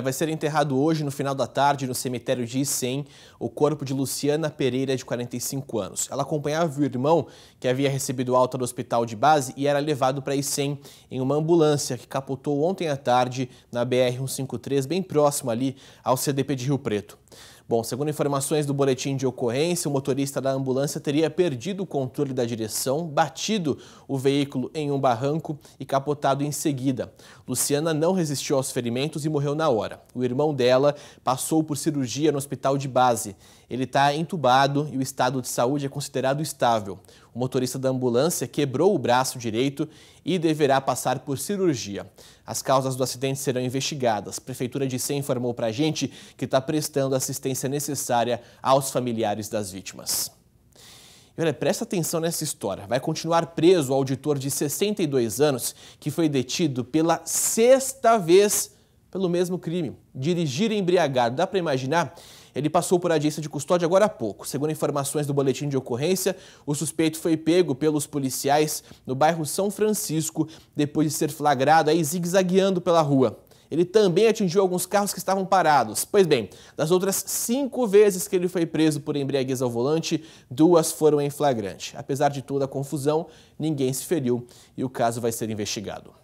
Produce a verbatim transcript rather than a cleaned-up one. Vai ser enterrado hoje, no final da tarde, no cemitério de Icém, o corpo de Luciana Pereira, de quarenta e cinco anos. Ela acompanhava o irmão, que havia recebido alta do hospital de base, e era levado para Icém em uma ambulância que capotou ontem à tarde na B R cento e cinquenta e três, bem próximo ali ao C D P de Rio Preto. Bom, segundo informações do boletim de ocorrência, o motorista da ambulância teria perdido o controle da direção, batido o veículo em um barranco e capotado em seguida. Luciana não resistiu aos ferimentos e morreu na hora. O irmão dela passou por cirurgia no hospital de base. Ele está entubado e o estado de saúde é considerado estável. O motorista da ambulância quebrou o braço direito e deverá passar por cirurgia. As causas do acidente serão investigadas. A Prefeitura de Icém informou para a gente que está prestando assistência necessária aos familiares das vítimas. E olha, presta atenção nessa história. Vai continuar preso o auditor de sessenta e dois anos que foi detido pela sexta vez pelo mesmo crime, dirigir embriagado. Dá para imaginar? Ele passou por audiência de custódia agora há pouco. Segundo informações do boletim de ocorrência, o suspeito foi pego pelos policiais no bairro São Francisco, depois de ser flagrado aí zigue-zagueando pela rua. Ele também atingiu alguns carros que estavam parados. Pois bem, das outras cinco vezes que ele foi preso por embriaguez ao volante, duas foram em flagrante. Apesar de toda a confusão, ninguém se feriu e o caso vai ser investigado.